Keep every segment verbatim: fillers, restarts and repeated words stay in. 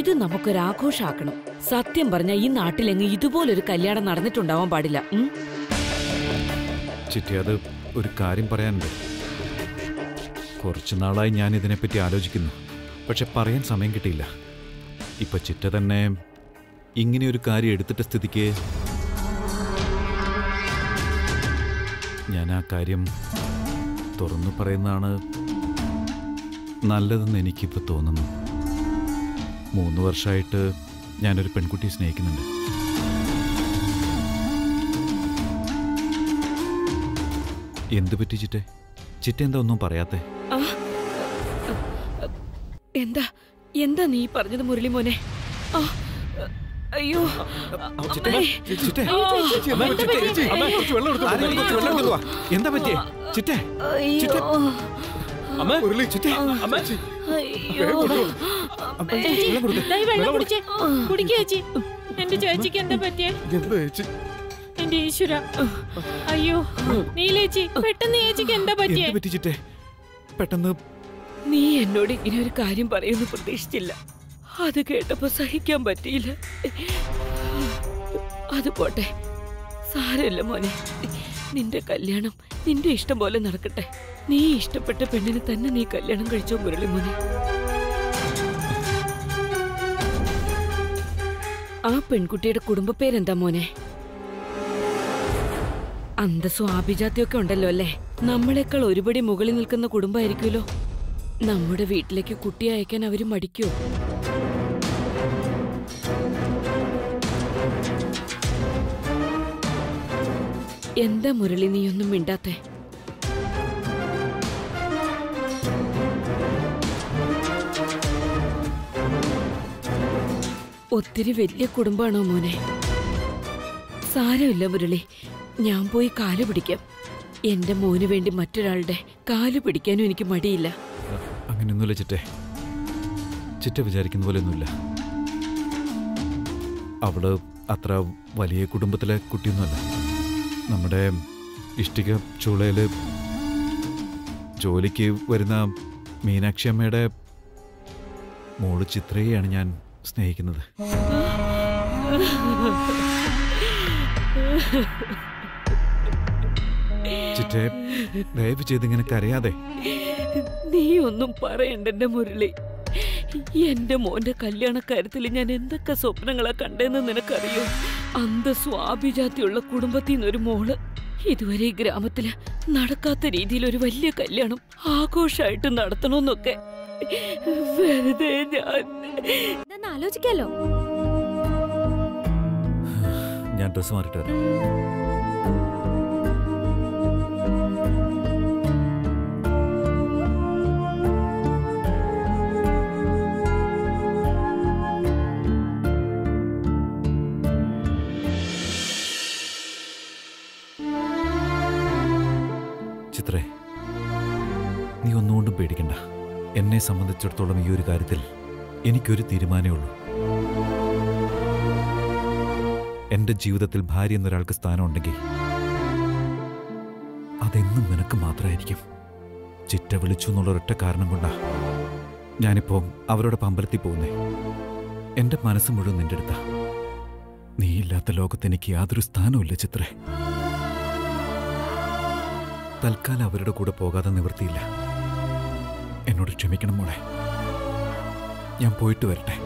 ഇത് നമുക്കൊരു ആഘോഷമാക്കണം. സത്യം പറഞ്ഞാൽ ഈ നാട്ടിലെങ്ങും ഇതുപോലൊരു കല്യാണം നടന്നിട്ടുണ്ടാവാൻ പാടില്ല. ചിറ്റി, അത് ഒരു കാര്യം പറയാനുണ്ട്. കുറച്ചു നാളായി ഞാൻ ഇതിനെപ്പറ്റി ആലോചിക്കുന്നു, പക്ഷെ പറയാൻ സമയം കിട്ടിയില്ല. ഇപ്പം ചിറ്റ തന്നെ ഇങ്ങനെയൊരു കാര്യം എടുത്തിട്ട സ്ഥിതിക്ക് ഞാൻ ആ കാര്യം തുറന്നു പറയുന്നതാണ് നല്ലതെന്ന് എനിക്കിപ്പോൾ തോന്നുന്നു. മൂന്ന് വർഷമായിട്ട് ഞാനൊരു പെൺകുട്ടിയെ സ്നേഹിക്കുന്നുണ്ട്. എന്ത് പറ്റി ചിറ്റേ? ചിറ്റ എന്താ ഒന്നും പറയാത്തെ? എന്താ എന്താ നീ പറഞ്ഞത് മുരളി മോനെ? അയ്യോ എന്താ പറ്റിയേ? ചിറ്റേ എന്റെ ചേച്ചിക്ക് എന്താ പറ്റിയേ? എന്റെ ഈശ്വര, അയ്യോ നീലേച്ചി, പെട്ടെന്ന് ചേച്ചിക്ക് എന്താ പറ്റിയേ? പെട്ടെന്ന് നീ എന്നോട് ഇങ്ങനെ ഒരു കാര്യം പറയുമെന്ന് പ്രതീക്ഷിച്ചില്ല. അത് കേട്ടപ്പോ സഹിക്കാൻ പറ്റിയില്ല. അത് പോട്ടെ, സാരമില്ല മോനെ. നിന്റെ കല്യാണം നിന്റെ ഇഷ്ടം പോലെ നടക്കട്ടെ. നീ ഇഷ്ടപ്പെട്ട പെണ്ണിനെ തന്നെ നീ കല്യാണം കഴിച്ചോ മുരളി മോനെ. ആ പെൺകുട്ടിയുടെ കുടുംബ പേരെന്താ മോനെ? അന്തസ്സും ആഭിജാത്യൊക്കെ ഉണ്ടല്ലോ അല്ലേ? നമ്മളെക്കാൾ ഒരുപടി മുകളിൽ നിൽക്കുന്ന കുടുംബമായിരിക്കുമല്ലോ. നമ്മുടെ വീട്ടിലേക്ക് കുട്ടിയെ അയക്കാൻ അവർ മടിക്കോ? എന്താ മുരളി നീയൊന്നും മിണ്ടാത്തെ? ഒത്തിരി വലിയ കുടുംബാണോ മോനെ? സാരമില്ല മുരളി, ഞാൻ പോയി കാല് പിടിക്കാം. എന്റെ മോന് വേണ്ടി മറ്റൊരാളുടെ കാല് പിടിക്കാനും എനിക്ക് മടിയില്ല. അങ്ങനെയൊന്നുമില്ല ചിറ്റേ, ചിറ്റ വിചാരിക്കുന്ന പോലെയൊന്നുമില്ല. അവള് അത്ര വലിയ കുടുംബത്തിലെ കുട്ടിയൊന്നുമല്ല. നമ്മുടെ ഇഷ്ടിക ചൂളയില് ജോലിക്ക് വരുന്ന മീനാക്ഷി അമ്മയുടെ മോള് ചിത്രയെയാണ് ഞാൻ സ്നേഹിക്കുന്നത്. ചിറ്റേ, ദയവ് ചെയ്ത് ഇങ്ങനെ കരയാതെ. നീ ഒന്നും പറയണ്ടെന്റെ മുരളി. എന്റെ മോന്റെ കല്യാണക്കാര്യത്തിൽ ഞാൻ എന്തൊക്കെ സ്വപ്നങ്ങളാ കണ്ടെന്ന് നിനക്കറിയോ? അന്തസ്വാഭിജാതിയുള്ള കുടുംബത്തിൽ നിന്നൊരു മോള്, ഇതുവരെ ഗ്രാമത്തില് നടക്കാത്ത രീതിയിൽ ഒരു വലിയ കല്യാണം ആഘോഷമായിട്ട് നടത്തണമെന്നൊക്കെ വെറുതെ ഞാൻ ആലോചിക്കാലോ. ഞാൻ ഡ്രസ് മാറിട്ട് വരാം. ചിത്രേ, നീ ഒന്നുകൊണ്ടും പേടിക്കണ്ട. എന്നെ സംബന്ധിച്ചിടത്തോളം ഈ ഒരു കാര്യത്തിൽ എനിക്കൊരു തീരുമാനമേ ഉള്ളൂ. എൻ്റെ ജീവിതത്തിൽ ഭാര്യ എന്നൊരാൾക്ക് സ്ഥാനമുണ്ടെങ്കിൽ അതെന്നും നിനക്ക് മാത്രമായിരിക്കും. ചിറ്റ വിളിച്ചു എന്നുള്ള ഒരൊറ്റ കാരണം കൊണ്ടാ ഞാനിപ്പോൾ അവരോടൊപ്പം അമ്പലത്തിൽ പോകുന്നേ. എൻ്റെ മനസ്സ് മുഴുവൻ നിൻ്റെ അടുത്താ. നീയില്ലാത്ത ലോകത്ത് എനിക്ക് യാതൊരു സ്ഥാനവുമില്ല ചിത്രേ. തൽക്കാലം അവരുടെ കൂടെ പോകാതെ നിവൃത്തിയില്ല. എന്നോട് ക്ഷമിക്കണം മോളെ. ഞാൻ പോയിട്ട് വരട്ടെ.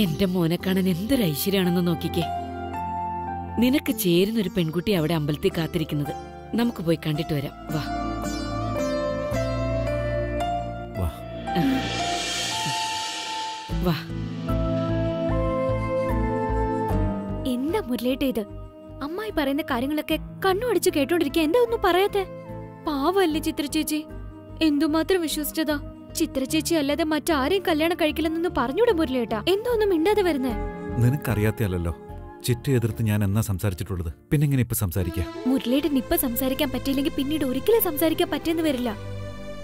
എന്റെ മോനെ കാണാൻ എന്തൊരു ഐശ്വര്യാണെന്ന് നോക്കിക്കേ. നിനക്ക് ചേരുന്നൊരു പെൺകുട്ടി അവിടെ അമ്പലത്തിൽ കാത്തിരിക്കുന്നത്. നമുക്ക് പോയി കണ്ടിട്ട് വരാം. വാ. വാ. എന്താ മുരളിയേട്ട ഇത്? അമ്മായി പറയുന്ന കാര്യങ്ങളൊക്കെ കണ്ണുമടച്ച് കേട്ടോണ്ടിരിക്കുക, എന്താ ഒന്നും പറയാത്തെ? പാവല്ലേ ചിത്ര ചേച്ചി, എന്തുമാത്രം വിശ്വസിച്ചതാ. ചിത്ര ചേച്ചി അല്ലാതെ മറ്റാരെയും കല്യാണം കഴിക്കില്ലെന്നൊന്നും പറഞ്ഞൂടെ മുരളിയേട്ടാ? എന്തോ ഒന്നും മിണ്ടാതെ വരുന്നേ? നിനക്കറിയാത്തല്ലോ ചിറ്റയെ എതിർത്ത് ഞാൻ എന്നാ സംസാരിച്ചിട്ടുള്ളത്, പിന്നെ എങ്ങനെ ഇപ്പൊ സംസാരിക്കാം? മുരളിയേട്ടൻ ഇപ്പൊ സംസാരിക്കാൻ പറ്റിയില്ലെങ്കിൽ പിന്നീട് ഒരിക്കലും സംസാരിക്കാൻ പറ്റിയെന്ന് വരില്ല.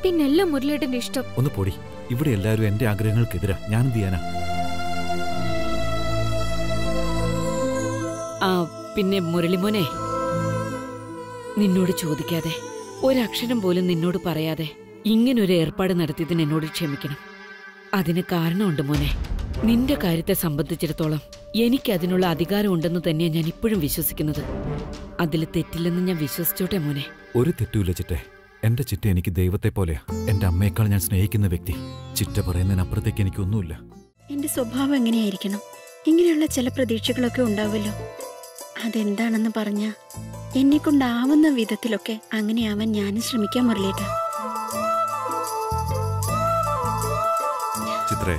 പിന്നെല്ലാം മുരളിയേട്ടന്റെ ഇഷ്ടം. ഒന്ന് പോടി, ഇവിടെ എല്ലാവരും എന്റെ ആഗ്രഹങ്ങൾക്കെതിരാ. ഞാൻ ദിയാന. ആ പിന്നെ മുരളിമോനെ, നിന്നോട് ചോദിക്കാതെ ഒരക്ഷരം പോലും നിന്നോട് പറയാതെ ഇങ്ങനൊരു ഏർപ്പാട് നടത്തിയതിന് എന്നോട് ക്ഷമിക്കണം. അതിന് കാരണമുണ്ട് മോനെ. നിന്റെ കാര്യത്തെ സംബന്ധിച്ചിടത്തോളം എനിക്കതിനുള്ള അധികാരം ഉണ്ടെന്ന് തന്നെയാണ് ഞാൻ ഇപ്പോഴും വിശ്വസിക്കുന്നത്. അതിൽ തെറ്റില്ലെന്ന് ഞാൻ വിശ്വസിച്ചോട്ടെ മോനെ? ഒരു തെറ്റുമില്ല ചിറ്റേ. എന്റെ ചിറ്റ എനിക്ക് ദൈവത്തെ പോലെയാ. എന്റെ അമ്മയെക്കാൾ ഞാൻ സ്നേഹിക്കുന്ന വ്യക്തി. ചിറ്റ പറയുന്നതിനപ്പുറത്തേക്ക് എനിക്കൊന്നുമില്ല. എന്റെ സ്വഭാവം എങ്ങനെയായിരിക്കണം? ഇങ്ങനെയുള്ള ചില പ്രതീക്ഷകളൊക്കെ ഉണ്ടാവുമല്ലോ, അതെന്താണെന്ന് പറഞ്ഞ എന്നെ കൊണ്ടാവുന്ന വിധത്തിലൊക്കെ അങ്ങനെയാവാൻ ഞാനും ശ്രമിക്കാൻ മുരളിയേട്ടാ. ചിത്രേ,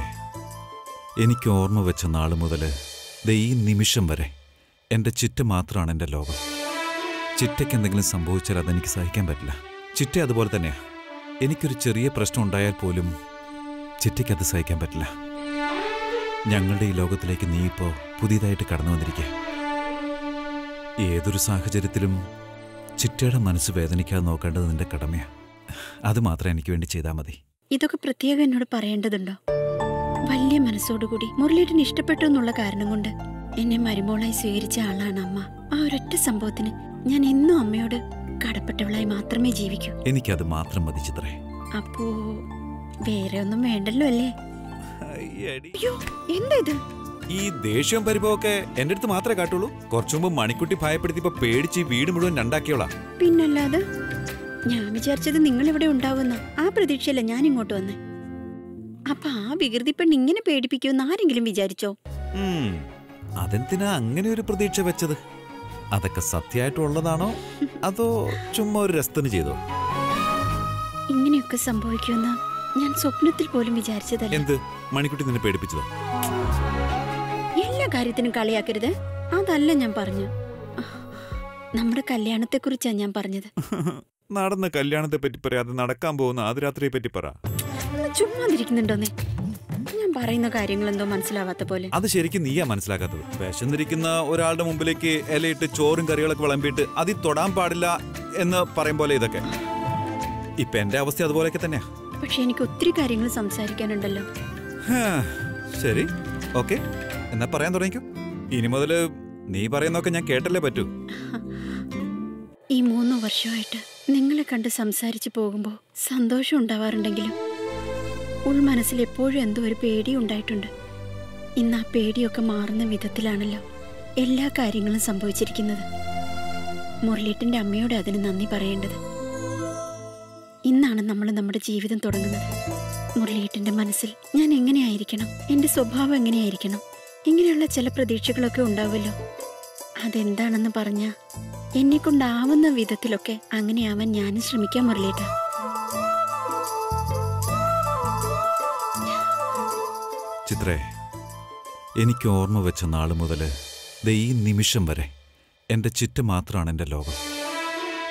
എനിക്ക് ഓർമ്മ വെച്ച നാൾ മുതൽ ദേ ഈ നിമിഷം വരെ എൻ്റെ ചിറ്റ മാത്രമാണ് എൻ്റെ ലോകം. ചിറ്റയ്ക്ക് എന്തെങ്കിലും സംഭവിച്ചാൽ അതെനിക്ക് സഹിക്കാൻ പറ്റില്ല. ചിറ്റ അതുപോലെ തന്നെയാണ്. എനിക്കൊരു ചെറിയ പ്രശ്നം ഉണ്ടായാൽ പോലും ചിറ്റയ്ക്കത് സഹിക്കാൻ പറ്റില്ല. ഞങ്ങളുടെ ഈ ലോകത്തിലേക്ക് നീ ഇപ്പോൾ പുതിയതായിട്ട് കടന്നു വന്നിരിക്കുക. ഏതൊരു സാഹചര്യത്തിലും ചിറ്റയുടെ മനസ്സ് വേദനിക്കാതെ നോക്കേണ്ടത് നിന്റെ കടമയാണ്. അത് മാത്രം എനിക്ക് വേണ്ടി ചെയ്താൽ മതി. ഇതൊക്കെ പ്രത്യേകം എന്നോട് പറയേണ്ടതുണ്ടോ? വലിയ മനസ്സോടുകൂടി മുരളിയേട്ടന് ഇഷ്ടപ്പെട്ടു എന്നുള്ള കാരണം കൊണ്ട് എന്നെ മരുമോളായി സ്വീകരിച്ച ആളാണ് അമ്മ. ആ ഒരൊറ്റ സംഭവത്തിന് ഞാൻ എന്നും അമ്മയോട് കടപ്പെട്ടവളായി മാത്രമേ ജീവിക്കൂ. എനിക്കത് മാത്രം മതി ചിത്രേ. അപ്പോ വേറെ ഒന്നും വേണ്ടല്ലോ അല്ലേ? എന്താ ഇത്? ഈ ദേഷ്യവും പരിഭവമൊക്കെ എന്റെ അടുത്ത് മാത്രമേ കാട്ടുള്ളൂ. കുറച്ചു മുമ്പ് മണിക്കുട്ടി ഭയപ്പെടുത്തിപ്പോ പേടിച്ച് വീട് മുഴുവൻ രണ്ടാക്കിയോളാ. പിന്നല്ലാതെ ഞാൻ വിചാരിച്ചത് നിങ്ങൾ ഇവിടെ ഉണ്ടാവുന്ന ആ പ്രതീക്ഷയല്ല ഞാൻ ഇങ്ങോട്ട് വന്നേ. അപ്പൊ ആ വികൃതി പെണ്ണ് ഇങ്ങനെ പേടിപ്പിക്കുമെന്ന് ആരെങ്കിലും വിചാരിച്ചോ? അതെന്തിനാ അങ്ങനെ ഒരു പ്രതീക്ഷ വെച്ചത്? അതൊക്കെ സത്യമായിട്ടുള്ളതാണോ അതോ ചുമ്മാ ഒരു രസത്തിന് ചെയ്തോ? ഇങ്ങനെയൊക്കെ സംഭവിക്കുമെന്ന് ഞാൻ സ്വപ്നത്തിൽ പോലും വിചാരിച്ചതല്ല. എന്ത് മണിക്കുട്ടി നിന്നെ പേടിപ്പിച്ചതോ? എല്ലാ കാര്യത്തിനും കളിയാക്കരുത്, അതല്ല ഞാൻ പറഞ്ഞു. നമ്മുടെ കല്യാണത്തെ കുറിച്ചാണ് ഞാൻ പറഞ്ഞത്. നടന്ന കല്യാണത്തെ പറ്റി പറയാതെ നടക്കാൻ പോകുന്ന ആദ്യരാത്രിയെ പറ്റി പറ. ചുമ്മാതിരിക്കുന്നുണ്ടോന്നേ? ഞാൻ പറയുന്ന കാര്യങ്ങൾ എന്തോ മനസ്സിലാവാത്ത പോലെ. അത് ശരിക്കും നീയാ മനസ്സിലാക്കാത്തത്. വിശന്നിരിക്കുന്ന ഒരാളുടെ മുമ്പിലേക്ക് ഇലയിട്ട് ചോറും കറികളൊക്കെ വിളമ്പിയിട്ട് അതിൽ തൊടാൻ പാടില്ല എന്ന് പറയും പോലെ ഇതൊക്കെ. ഇപ്പൊ എന്റെ അവസ്ഥ അതുപോലെയൊക്കെ തന്നെയാ. പക്ഷെ എനിക്ക് ഒത്തിരി കാര്യങ്ങൾ സംസാരിക്കാനുണ്ടല്ലോ. ശരി, ഓക്കെ, എന്നാ പറയാൻ തുടങ്ങിക്കോ. ഇനി മുതല് നീ പറയുന്നൊക്കെ ഞാൻ കേട്ടല്ലേ പറ്റൂ. ഈ മൂന്ന് വർഷമായിട്ട് നിങ്ങളെ കണ്ട് സംസാരിച്ചു പോകുമ്പോ സന്തോഷം ഉണ്ടാവാറുണ്ടെങ്കിലും ഉൾമനസ്സിൽ എപ്പോഴും എന്തോ ഒരു പേടി ഉണ്ടായിട്ടുണ്ട്. ഇന്ന് ആ പേടിയൊക്കെ മാറുന്ന വിധത്തിലാണല്ലോ എല്ലാ കാര്യങ്ങളും സംഭവിച്ചിരിക്കുന്നത്. മുരളിയേട്ടൻ്റെ അമ്മയോട് അതിന് നന്ദി പറയേണ്ടത്. ഇന്നാണ് നമ്മൾ നമ്മുടെ ജീവിതം തുടങ്ങുന്നത്. മുരളിയേട്ടൻ്റെ മനസ്സിൽ ഞാൻ എങ്ങനെയായിരിക്കണം, എൻ്റെ സ്വഭാവം എങ്ങനെയായിരിക്കണം, ഇങ്ങനെയുള്ള ചില പ്രതീക്ഷകളൊക്കെ ഉണ്ടാവുമല്ലോ, അതെന്താണെന്ന് പറഞ്ഞാൽ എന്നെ കൊണ്ടാവുന്ന വിധത്തിലൊക്കെ അങ്ങനെയാവാൻ ഞാനും ശ്രമിക്കാം മുരളിയേട്ടാ. ചിത്രേ, എനിക്ക് ഓർമ്മ വെച്ച നാൾ മുതൽ ദേ ഈ നിമിഷം വരെ എൻ്റെ ചിറ്റ മാത്രമാണ് എൻ്റെ ലോകം.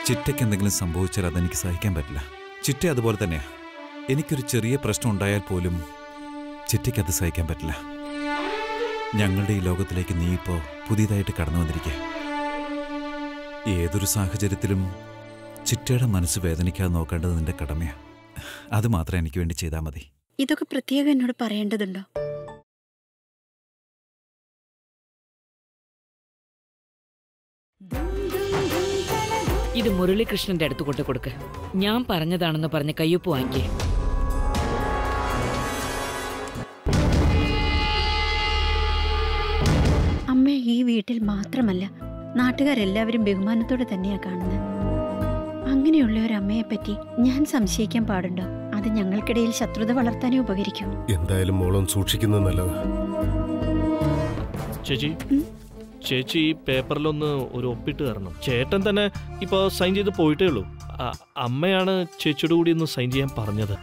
ചിറ്റയ്ക്ക് എന്തെങ്കിലും സംഭവിച്ചാൽ അതെനിക്ക് സഹിക്കാൻ പറ്റില്ല. ചിറ്റ അതുപോലെ തന്നെയാണ്. എനിക്കൊരു ചെറിയ പ്രശ്നം ഉണ്ടായാൽ പോലും ചിറ്റയ്ക്കത് സഹിക്കാൻ പറ്റില്ല. ഞങ്ങളുടെ ഈ ലോകത്തിലേക്ക് നീ ഇപ്പോൾ പുതിയതായിട്ട് കടന്നു വന്നിരിക്കുക. ഏതൊരു സാഹചര്യത്തിലും ചിറ്റയുടെ മനസ്സ് വേദനിക്കാതെ നോക്കേണ്ടത് നിന്റെ കടമയാണ്. അത് മാത്രം എനിക്ക് വേണ്ടി ചെയ്താൽ മതി. ഇതൊക്കെ പ്രത്യേകം എന്നോട് പറയേണ്ടതുണ്ടോ? ഇത് മുരളികൃഷ്ണന്റെ അടുത്ത് കൊണ്ടു കൊടുക്ക്. ഞാൻ പറഞ്ഞതാണെന്ന് പറഞ്ഞ കയ്യൊപ്പ് വാങ്ങിക്കേ. അമ്മ ഈ വീട്ടിൽ മാത്രമല്ല നാട്ടുകാരെല്ലാവരും ബഹുമാനത്തോടെ തന്നെയാ കാണുന്നത്. അങ്ങനെയുള്ള ഒരു അമ്മയെ പറ്റി ഞാൻ സംശയിക്കാൻ പാടുണ്ടോ? അത് ഞങ്ങൾക്കിടയിൽ ശത്രുത വളർത്താനേ ഉപകരിക്കും. എന്തായാലും മോളൊന്ന് സൂക്ഷിക്കുന്നത് നല്ലതാ. ചേച്ചി, ചേച്ചി ഈ പേപ്പറിലൊന്ന് ഒരു ഒപ്പിട്ട് തരണം. ചേട്ടൻ തന്നെ ഇപ്പൊ സൈൻ ചെയ്ത് പോയിട്ടേ ഉള്ളൂ. അമ്മയാണ് ചേച്ചിയുടെ കൂടി ഒന്ന് സൈൻ ചെയ്യാൻ പറഞ്ഞത്.